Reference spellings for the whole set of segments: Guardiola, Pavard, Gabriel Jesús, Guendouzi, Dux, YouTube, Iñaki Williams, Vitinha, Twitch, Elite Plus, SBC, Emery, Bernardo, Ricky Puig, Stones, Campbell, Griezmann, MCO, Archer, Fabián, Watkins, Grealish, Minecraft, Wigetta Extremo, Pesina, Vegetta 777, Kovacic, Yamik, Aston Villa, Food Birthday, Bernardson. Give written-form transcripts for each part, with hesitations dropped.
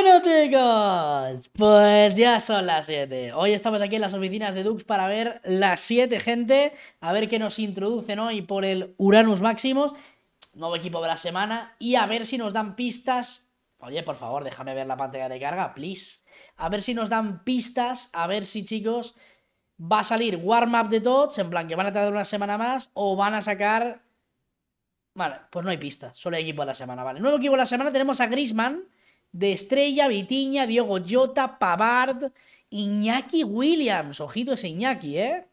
Bueno chicos, pues ya son las 7. Hoy estamos aquí en las oficinas de Dux para ver las 7 gente, a ver qué nos introducen hoy por el Uranus Maximus, nuevo equipo de la semana, y a ver si nos dan pistas. Oye, por favor, déjame ver la pantalla de carga, please. A ver si nos dan pistas, a ver si, chicos, va a salir warm-up de tots, en plan que van a tardar una semana más, o van a sacar... Vale, pues no hay pistas, solo hay equipo de la semana, vale. Nuevo equipo de la semana, tenemos a Griezmann, de estrella, Vitinha, Diego Jota, Pavard, Iñaki Williams, ojito ese Iñaki, ¿eh?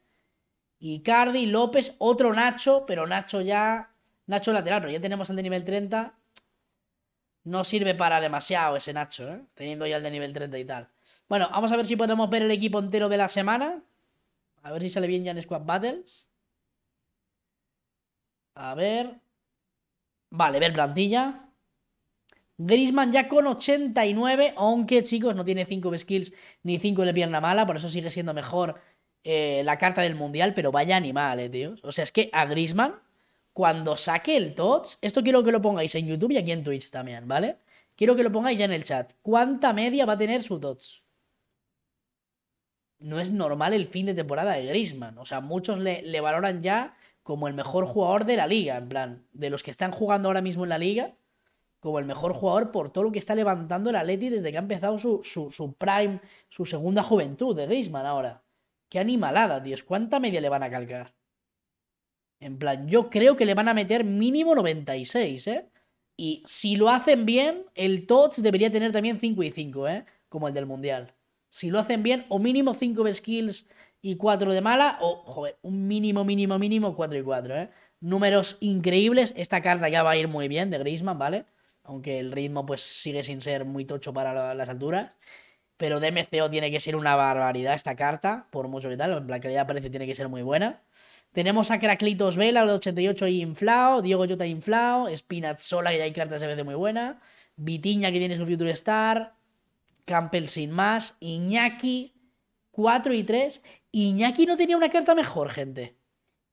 Icardi, López, otro Nacho, pero Nacho ya... Nacho lateral, pero ya tenemos el de nivel 30... No sirve para demasiado ese Nacho, ¿eh? Teniendo ya el de nivel 30 y tal. Bueno, vamos a ver si podemos ver el equipo entero de la semana. A ver si sale bien ya en Squad Battles. A ver. Vale, ver plantilla. Griezmann ya con 89. Aunque, chicos, no tiene 5 skills ni 5 de pierna mala. Por eso sigue siendo mejor la carta del mundial. Pero vaya animal, tíos. O sea, es que a Griezmann... Cuando saque el TOTS, esto quiero que lo pongáis en YouTube y aquí en Twitch también, ¿vale? Quiero que lo pongáis ya en el chat. ¿Cuánta media va a tener su TOTS? No es normal el fin de temporada de Griezmann. O sea, muchos le valoran ya como el mejor jugador de la liga. En plan, de los que están jugando ahora mismo en la liga, como el mejor jugador por todo lo que está levantando el Atleti desde que ha empezado su prime, su segunda juventud de Griezmann ahora. ¡Qué animalada, tíos! ¿Cuánta media le van a calcar? En plan, yo creo que le van a meter mínimo 96, ¿eh? Y si lo hacen bien, el TOTS debería tener también 5 y 5, ¿eh? Como el del Mundial. Si lo hacen bien, o mínimo 5 de skills y 4 de mala, o, joder, un mínimo 4 y 4, ¿eh? Números increíbles. Esta carta ya va a ir muy bien de Griezmann, ¿vale? Aunque el ritmo, pues, sigue sin ser muy tocho para las alturas. Pero de MCO tiene que ser una barbaridad esta carta, por mucho que tal. En plan, calidad parece tiene que ser muy buena. Tenemos a Craclitos Vela, el 88 inflao, Diego Jota inflao, Spinazzola, que ya hay cartas de veces muy buena, Vitinha, que tiene su Future Star, Campbell sin más, Iñaki, 4 y 3. Iñaki no tenía una carta mejor, gente.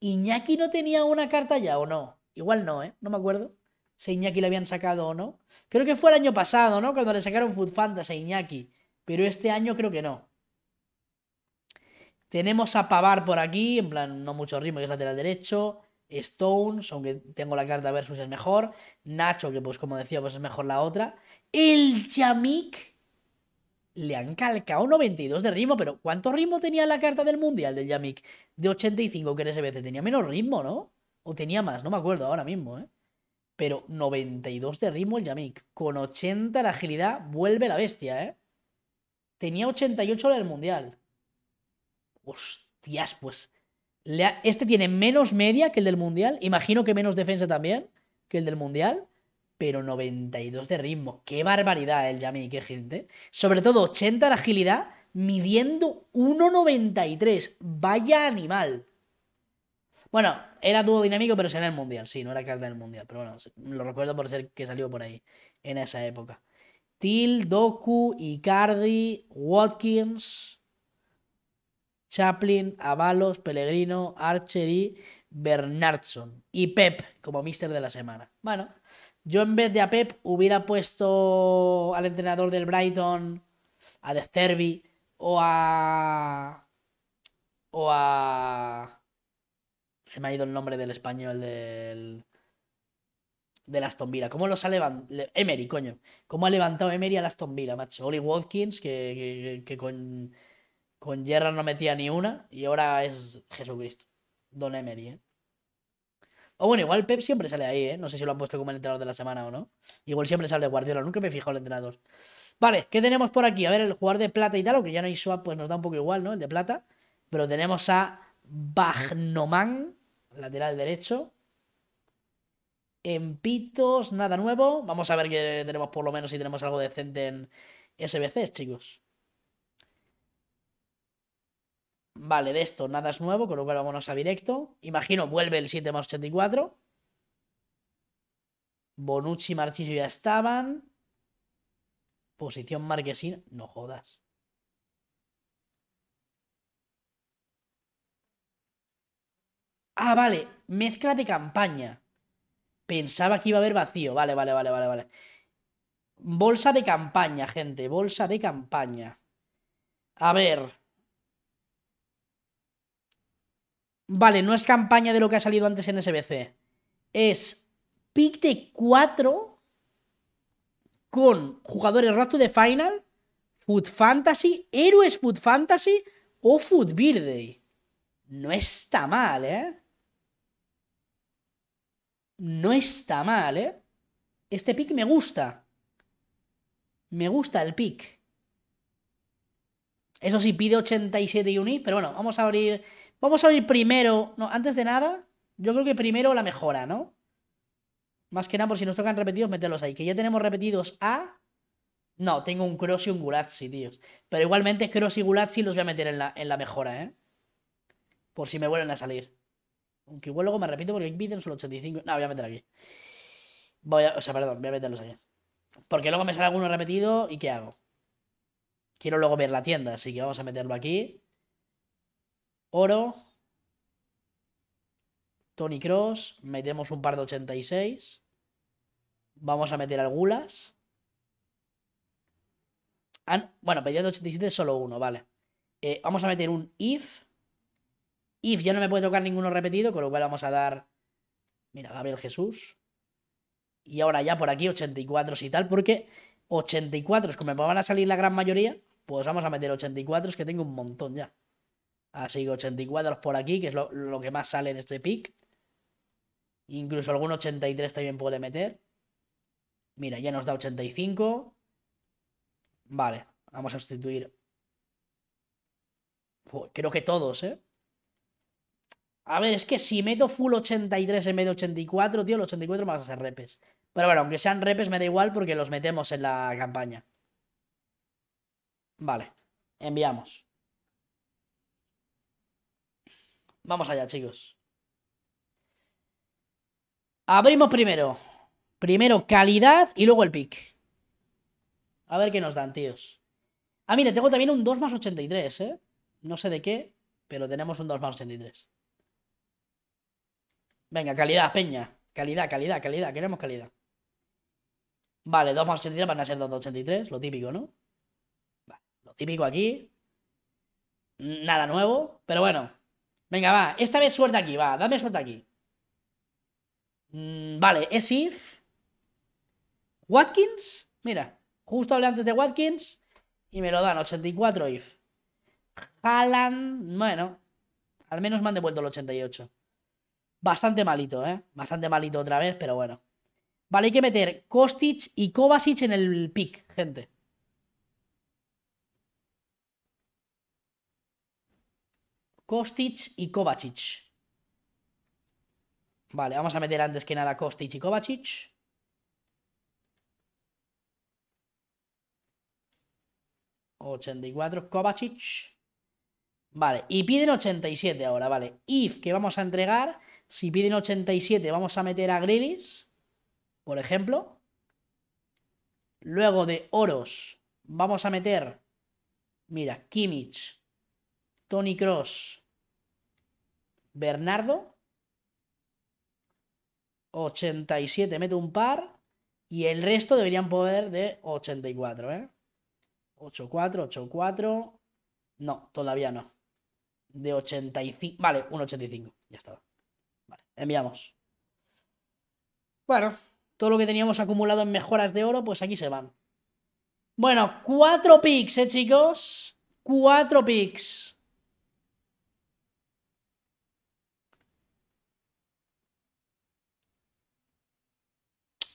Iñaki no tenía una carta ya, ¿o no? Igual no, ¿eh? No me acuerdo si Iñaki le habían sacado o no. Creo que fue el año pasado, ¿no? Cuando le sacaron Food Fantasy a Iñaki, pero este año creo que no. Tenemos a Pavard por aquí, en plan, no mucho ritmo, que es lateral derecho. Stones, aunque tengo la carta versus es mejor. Nacho, que pues como decía, pues es mejor la otra. El Yamik le han calcado 92 de ritmo, pero ¿cuánto ritmo tenía la carta del mundial del Yamik? De 85, que en SBC tenía menos ritmo, ¿no? O tenía más, no me acuerdo ahora mismo, ¿eh? Pero 92 de ritmo el Yamik. Con 80 de agilidad, vuelve la bestia, ¿eh? Tenía 88 la del mundial. Hostias, pues este tiene menos media que el del mundial. Imagino que menos defensa también que el del mundial, pero 92 de ritmo, qué barbaridad el Yami, qué gente. Sobre todo 80 de agilidad, midiendo 1.93. Vaya animal. Bueno, era dúo dinámico, pero será el mundial. Sí, no era carta del mundial, pero bueno, lo recuerdo por ser que salió por ahí en esa época. Til, Doku, Icardi, Watkins, Chaplin, Avalos, Pellegrino, Archer y Bernardson. Y Pep, como mister de la semana. Bueno, yo en vez de a Pep hubiera puesto al entrenador del Brighton, a De Zerbi, o a... Se me ha ido el nombre del español del Aston Villa. ¿Cómo los ha levantado? Emery, coño. ¿Cómo ha levantado Emery al Aston Villa, macho? Oli Watkins, que con Gerrard no metía ni una, y ahora es Jesucristo. Don Emery, ¿eh? O bueno, igual Pep siempre sale ahí, ¿eh? No sé si lo han puesto como el entrenador de la semana o no. Igual siempre sale Guardiola, nunca me he fijado el entrenador. Vale, ¿qué tenemos por aquí? A ver, el jugador de plata y tal, aunque ya no hay swap, pues nos da un poco igual, ¿no? El de plata. Pero tenemos a Bagnoman, lateral derecho. En pitos, nada nuevo. Vamos a ver qué tenemos, por lo menos, si tenemos algo decente en SBCs, chicos. Vale, de esto nada es nuevo, con lo cual vámonos a directo. Imagino vuelve el 7 más 84. Bonucci y Marchillo ya estaban. Posición Marquesina. No jodas. Ah, vale. Mezcla de campaña. Pensaba que iba a haber vacío. Vale. Bolsa de campaña, gente. Bolsa de campaña. A ver. Vale, no es campaña de lo que ha salido antes en SBC. Es pick de 4 con jugadores Road to the Final, Food Fantasy, Héroes Food Fantasy o Food Birthday. No está mal, ¿eh? No está mal, ¿eh? Este pick me gusta. Me gusta el pick. Eso sí, pide 87 unis, pero bueno, vamos a abrir. Vamos a abrir primero. No, antes de nada, yo creo que primero la mejora, ¿no? Más que nada, por si nos tocan repetidos, meterlos ahí. Que ya tenemos repetidos a. No, tengo un Kroos y un Gulazzi, tíos. Pero igualmente Kroos y Gulazzi los voy a meter en la mejora, ¿eh? Por si me vuelven a salir. Aunque igual luego me repito porque piden solo 85. No, voy a meter aquí. Voy a meterlos aquí. Porque luego me sale alguno repetido y ¿qué hago? Quiero luego ver la tienda, así que vamos a meterlo aquí. Oro. Toni Kroos. Metemos un par de 86. Vamos a meter al Gulas. Bueno, pedía de 87 solo uno, vale. Vamos a meter un if. If ya no me puede tocar ninguno repetido, con lo cual vamos a dar... Mira, Gabriel Jesús. Y ahora ya por aquí 84 y tal, porque 84 es como me van a salir la gran mayoría, pues vamos a meter 84, es que tengo un montón ya. Así que 84 por aquí, que es lo que más sale en este pick. Incluso algún 83 también puede meter. Mira, ya nos da 85. Vale, vamos a sustituir. Pues creo que todos, ¿eh? A ver, es que si meto full 83 en vez de 84, tío, los 84 me vas a hacer repes. Pero bueno, aunque sean repes me da igual porque los metemos en la campaña. Vale, enviamos. Vamos allá, chicos. Abrimos primero. Primero calidad y luego el pick. A ver qué nos dan, tíos. Ah, mira, tengo también un 2 más 83, ¿eh? No sé de qué, pero tenemos un 2 más 83. Venga, calidad, peña. Calidad, calidad, calidad. Queremos calidad. Vale, 2 más 83 van a ser 2 de 83. Lo típico, ¿no? Vale, lo típico aquí. Nada nuevo, pero bueno. Venga, va. Esta vez suerte aquí, va. Dame suerte aquí. Vale, es if. Watkins. Mira, justo hablé antes de Watkins. Y me lo dan, 84 if. Haaland. Bueno, al menos me han devuelto el 88. Bastante malito, ¿eh? Bastante malito otra vez, pero bueno. Vale, hay que meter Kostić y Kovacic en el pick, gente. Kostić y Kovacic. Vale, vamos a meter antes que nada Kostić y Kovacic. ...84 Kovacic... Vale, y piden 87 ahora, vale. If, que vamos a entregar... Si piden 87 vamos a meter a Grealish, por ejemplo. Luego de oros vamos a meter, mira, Kimmich, Toni Kroos, Bernardo. 87 meto un par y el resto deberían poder de 84, ¿eh? 84, 84. No, todavía no. De 85, vale, un 85, ya estaba. Enviamos. Bueno, todo lo que teníamos acumulado en mejoras de oro, pues aquí se van. Bueno, 4 picks, chicos. 4 picks.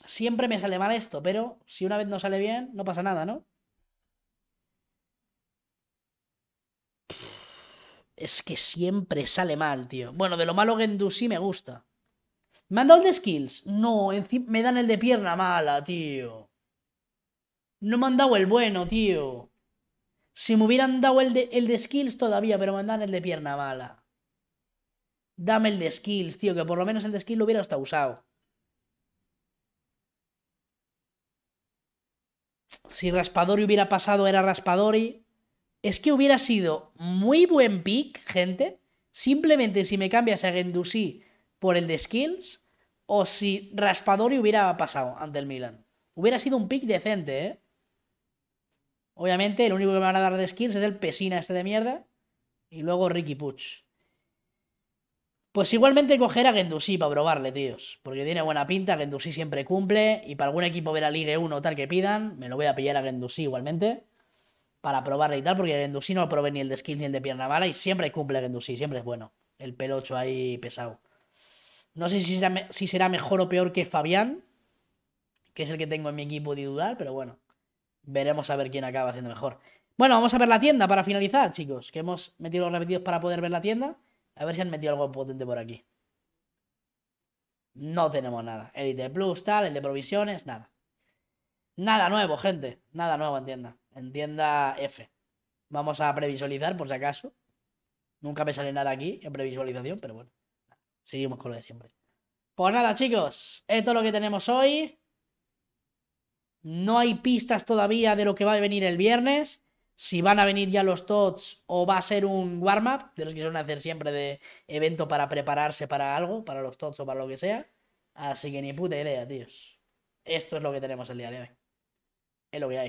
Siempre me sale mal esto, pero si una vez no sale bien, no pasa nada, ¿no? Es que siempre sale mal, tío. Bueno, de lo malo Guendouzi me gusta. ¿Me han dado el de skills? No, me dan el de pierna mala, tío. No me han dado el bueno, tío. Si me hubieran dado el de skills todavía, pero me dan el de pierna mala. Dame el de skills, tío, que por lo menos el de skills lo hubiera hasta usado. Si Raspadori hubiera pasado, era Raspadori... Es que hubiera sido muy buen pick, gente. Simplemente si me cambias a Guendouzi por el de skills o si Raspadori hubiera pasado ante el Milan. Hubiera sido un pick decente, ¿eh? Obviamente, el único que me van a dar de skills es el Pesina este de mierda. Y luego Ricky Puig. Pues igualmente coger a Guendouzi para probarle, tíos. Porque tiene buena pinta, Guendouzi siempre cumple. Y para algún equipo ver a Ligue 1 o tal que pidan, me lo voy a pillar a Guendouzi igualmente. Para probarle y tal, porque Guendouzi no provee ni el de skills ni el de pierna mala. Y siempre cumple Guendouzi, siempre es bueno. El pelocho ahí pesado. No sé si será mejor o peor que Fabián, que es el que tengo en mi equipo titular, pero bueno. Veremos a ver quién acaba siendo mejor. Bueno, vamos a ver la tienda para finalizar, chicos. Que hemos metido los repetidos para poder ver la tienda. A ver si han metido algo potente por aquí. No tenemos nada. Elite Plus, tal, el de provisiones, nada. Nada nuevo, gente. Nada nuevo en tienda. En tienda F. Vamos a previsualizar, por si acaso. Nunca me sale nada aquí en previsualización, pero bueno. Seguimos con lo de siempre. Pues nada, chicos. Esto es lo que tenemos hoy. No hay pistas todavía de lo que va a venir el viernes. Si van a venir ya los tots o va a ser un warm-up, de los que suelen hacer siempre de evento para prepararse para algo, para los tots o para lo que sea. Así que ni puta idea, tíos. Esto es lo que tenemos el día de hoy. Es lo que hay.